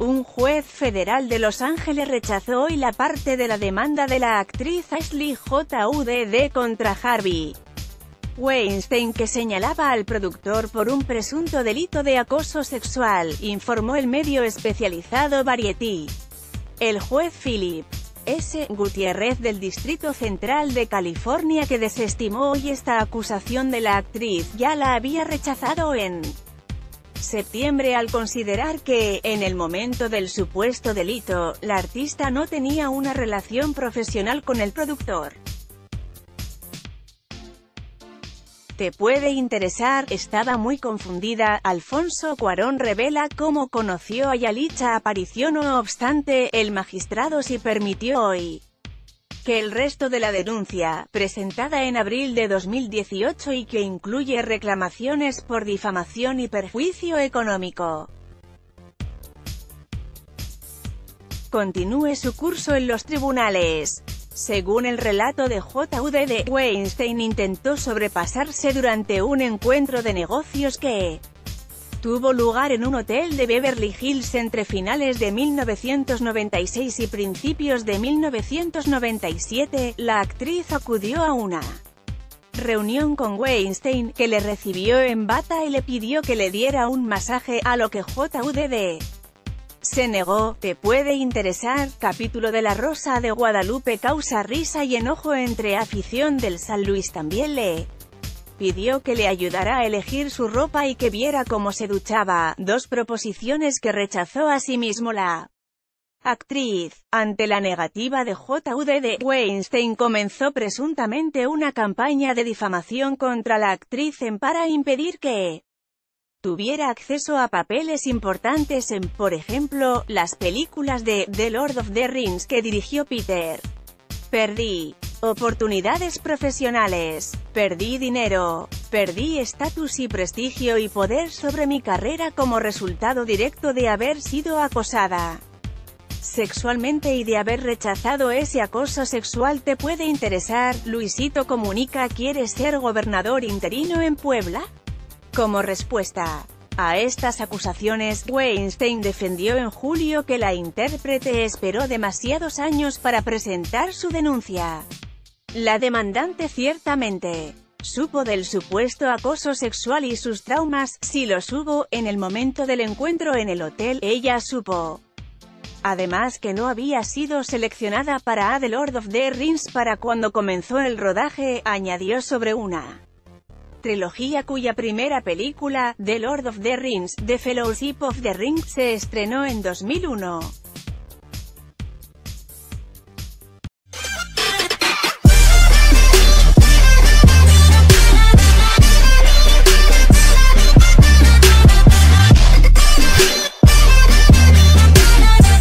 Un juez federal de Los Ángeles rechazó hoy la parte de la demanda de la actriz Ashley Judd contra Harvey Weinstein que señalaba al productor por un presunto delito de acoso sexual, informó el medio especializado Variety. El juez Philip S. Gutiérrez del Distrito Central de California, que desestimó hoy esta acusación de la actriz, ya la había rechazado en septiembre al considerar que, en el momento del supuesto delito, la artista no tenía una relación profesional con el productor. Te puede interesar, estaba muy confundida. Alfonso Cuarón revela cómo conoció a Yalitza Aparicio. No obstante, el magistrado sí permitió hoy que el resto de la denuncia, presentada en abril de 2018 y que incluye reclamaciones por difamación y perjuicio económico, continúe su curso en los tribunales. Según el relato de J.U.D., Weinstein intentó sobrepasarse durante un encuentro de negocios que tuvo lugar en un hotel de Beverly Hills entre finales de 1996 y principios de 1997, la actriz acudió a una reunión con Weinstein, que le recibió en bata y le pidió que le diera un masaje, a lo que J.U.D. se negó. Te puede interesar, capítulo de La Rosa de Guadalupe causa risa y enojo entre afición del San Luis. También le pidió que le ayudara a elegir su ropa y que viera cómo se duchaba, dos proposiciones que rechazó asimismo la actriz. Ante la negativa de J.U.D., Weinstein comenzó presuntamente una campaña de difamación contra la actriz para impedir que tuviera acceso a papeles importantes en, por ejemplo, las películas de The Lord of the Rings que dirigió Peter. Perdí oportunidades profesionales, perdí dinero, perdí estatus y prestigio y poder sobre mi carrera como resultado directo de haber sido acosada sexualmente y de haber rechazado ese acoso sexual. Te puede interesar, Luisito comunica, ¿quiere ser gobernador interino en Puebla? Como respuesta a estas acusaciones, Weinstein defendió en julio que la intérprete esperó demasiados años para presentar su denuncia. La demandante ciertamente supo del supuesto acoso sexual y sus traumas, si los hubo, en el momento del encuentro en el hotel. Ella supo además que no había sido seleccionada para The Lord of the Rings para cuando comenzó el rodaje, añadió, sobre una trilogía cuya primera película, The Lord of the Rings, The Fellowship of the Ring, se estrenó en 2001.